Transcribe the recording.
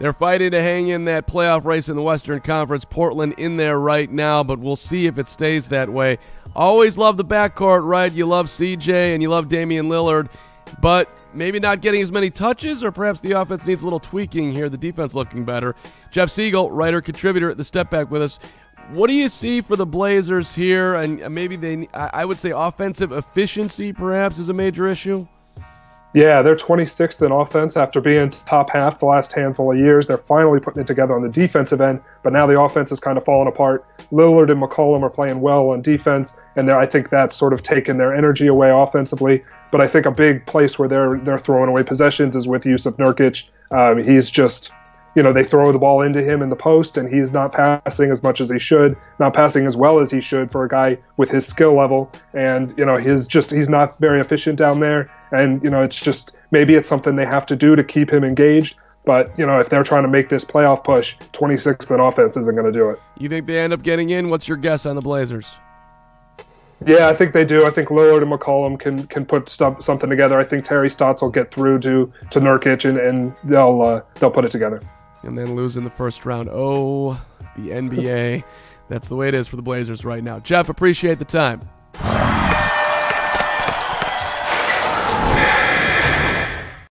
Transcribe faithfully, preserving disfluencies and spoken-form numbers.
They're fighting to hang in that playoff race in the Western Conference. Portland in there right now, but we'll see if it stays that way. Always love the backcourt, right? You love C J and you love Damian Lillard, but maybe not getting as many touches, or perhaps the offense needs a little tweaking here. The defense looking better. Jeff Siegel, writer, contributor at the Step Back with us. What do you see for the Blazers here? And maybe they, I would say offensive efficiency perhaps is a major issue. Yeah, they're twenty-sixth in offense after being top half the last handful of years. They're finally putting it together on the defensive end, but now the offense is kind of falling apart. Lillard and McCollum are playing well on defense, and I think that's sort of taken their energy away offensively. But I think a big place where they're they're throwing away possessions is with Jusuf Nurkic. Um, he's just, you know, they throw the ball into him in the post, and he's not passing as much as he should, not passing as well as he should for a guy with his skill level. And, you know, he's just he's not very efficient down there. And, you know, it's just maybe it's something they have to do to keep him engaged. But, you know, if they're trying to make this playoff push, twenty-sixth in offense isn't going to do it. You think they end up getting in? What's your guess on the Blazers? Yeah, I think they do. I think Lillard and McCollum can can put stuff, something together. I think Terry Stotts will get through to, to Nurkic, and, and they'll, uh, they'll put it together. And then lose in the first round. Oh, the N B A. That's the way it is for the Blazers right now. Jeff, appreciate the time.